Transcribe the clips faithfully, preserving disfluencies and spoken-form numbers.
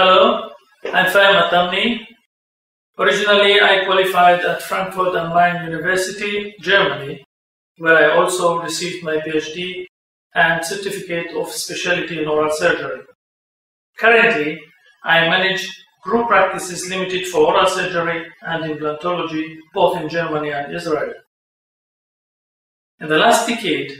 Hello, I'm Fahim Atamni. Originally, I qualified at Frankfurt am Main University, Germany, where I also received my PhD and certificate of specialty in oral surgery. Currently, I manage group practices limited for oral surgery and implantology, both in Germany and Israel. In the last decade,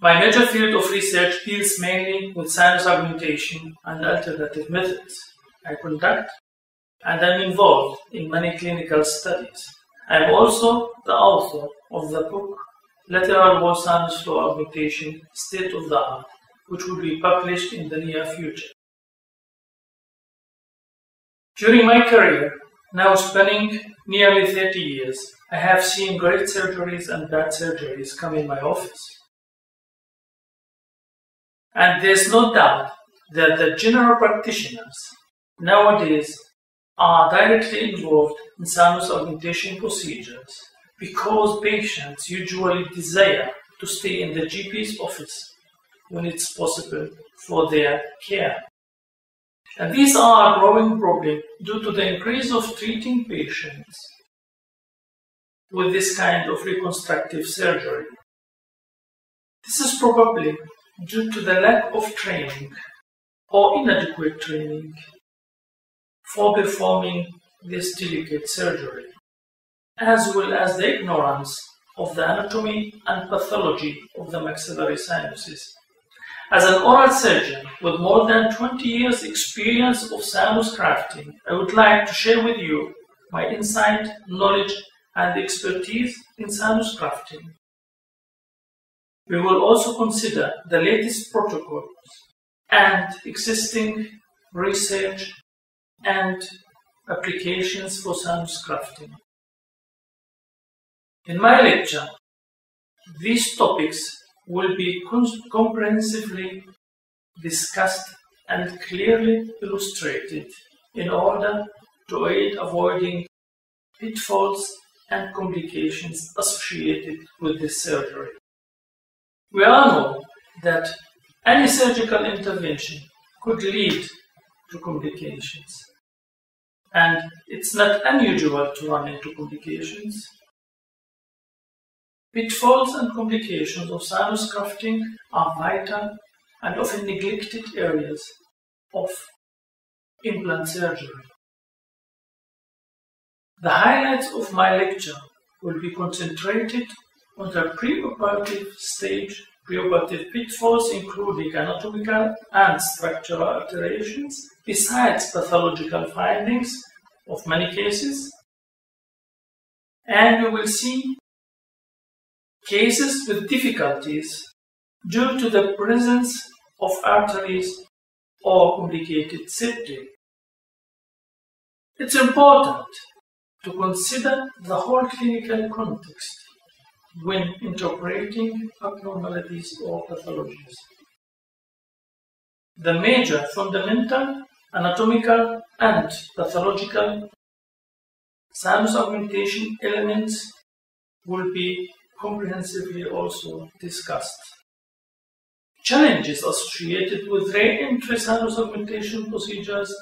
my major field of research deals mainly with sinus augmentation and alternative methods. I conduct and am involved in many clinical studies. I am also the author of the book Lateral Sinus Flow Augmentation, State of the Art, which will be published in the near future. During my career, now spanning nearly thirty years, I have seen great surgeries and bad surgeries come in my office. And there's no doubt that the general practitioners nowadays are directly involved in sinus augmentation procedures because patients usually desire to stay in the G P's office when it's possible for their care. And these are a growing problem due to the increase of treating patients with this kind of reconstructive surgery. This is probably due to the lack of training or inadequate training for performing this delicate surgery, as well as the ignorance of the anatomy and pathology of the maxillary sinuses. As an oral surgeon with more than twenty years experience of sinus grafting, I would like to share with you my insight, knowledge and expertise in sinus grafting. We will also consider the latest protocols and existing research and applications for sinus grafting. In my lecture, these topics will be comprehensively discussed and clearly illustrated in order to aid avoiding pitfalls and complications associated with this surgery. We all know that any surgical intervention could lead to complications, and it's not unusual to run into complications. Pitfalls and complications of sinus grafting are vital and often neglected areas of implant surgery. The highlights of my lecture will be concentrated on the preoperative stage. Preoperative pitfalls including anatomical and structural alterations, besides pathological findings of many cases. And we will see cases with difficulties due to the presence of arteries or complicated septum. It's important to consider the whole clinical context when interpreting abnormalities or pathologies. The major fundamental anatomical and pathological sinus augmentation elements will be comprehensively also discussed. Challenges associated with re-entry sinus augmentation procedures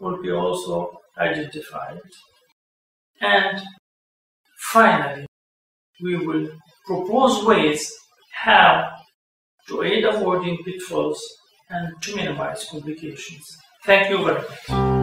will be also identified. And finally, we will propose ways how to aid avoiding pitfalls and to minimize complications. Thank you very much.